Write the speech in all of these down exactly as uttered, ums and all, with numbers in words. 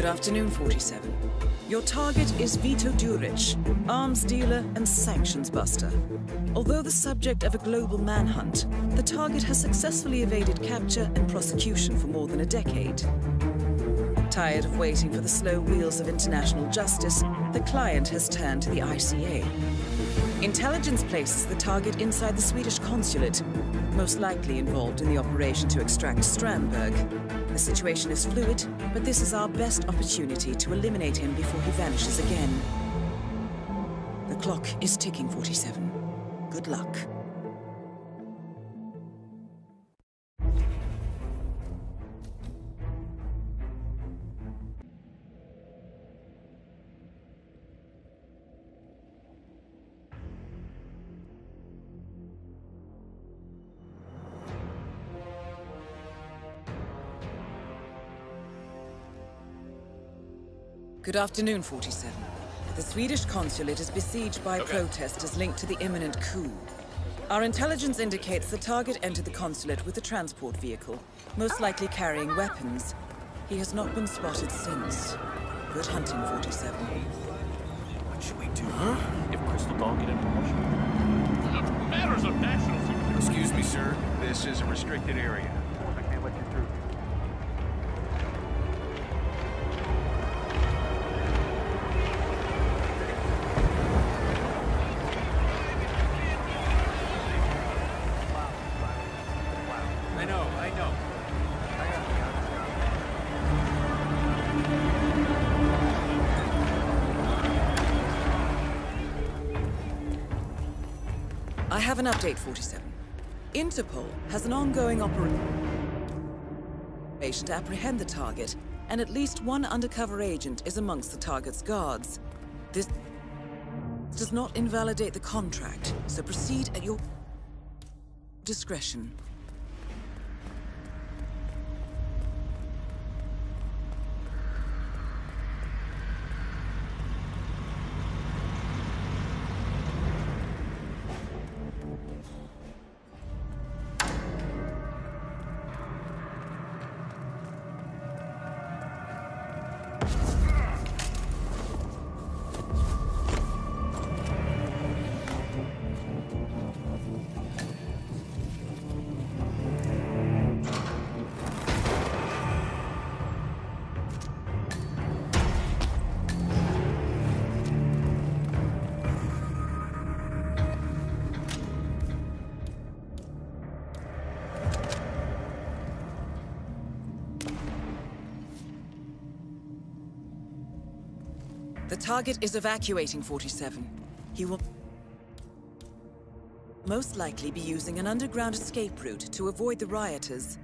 Good afternoon, forty-seven. Your target is Vito Duric, arms dealer and sanctions buster. Although the subject of a global manhunt, the target has successfully evaded capture and prosecution for more than a decade. Tired of waiting for the slow wheels of international justice, the client has turned to the I C A. Intelligence places the target inside the Swedish consulate, most likely involved in the operation to extract Strandberg. The situation is fluid, but this is our best opportunity to eliminate him before he vanishes again. The clock is ticking, forty-seven. Good luck. Good afternoon, forty-seven. The Swedish consulate is besieged by okay. protesters linked to the imminent coup. Our intelligence indicates the target entered the consulate with a transport vehicle, most likely carrying weapons. He has not been spotted since. Good hunting, forty-seven. What should we do? Huh? If Crystal Ball get into Washington. Matters of national security. Excuse me, sir. This is a restricted area. I have an update, forty-seven. Interpol has an ongoing operation to apprehend the target, and at least one undercover agent is amongst the target's guards. This does not invalidate the contract, so proceed at your discretion. The target is evacuating, forty-seven. He will most likely be using an underground escape route to avoid the rioters.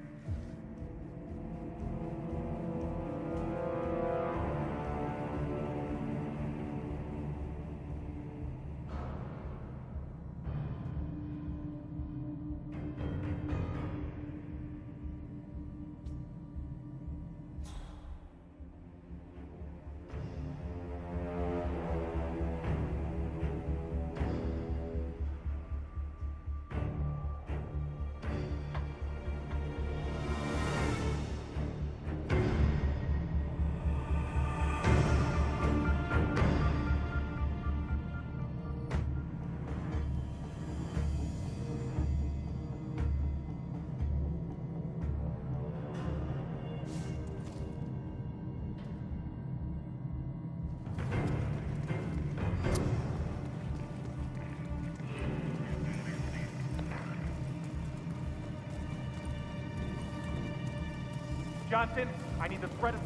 Johnson, I need the threat of...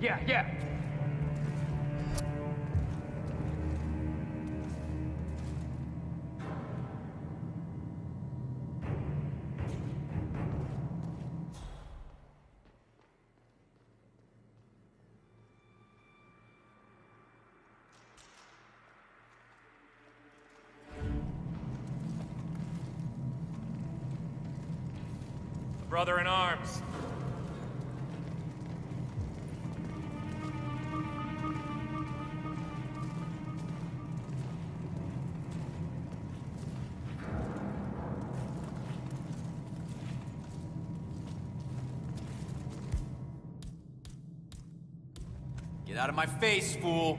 Yeah, yeah. Brother in arms. Get out of my face, fool!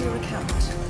Your account.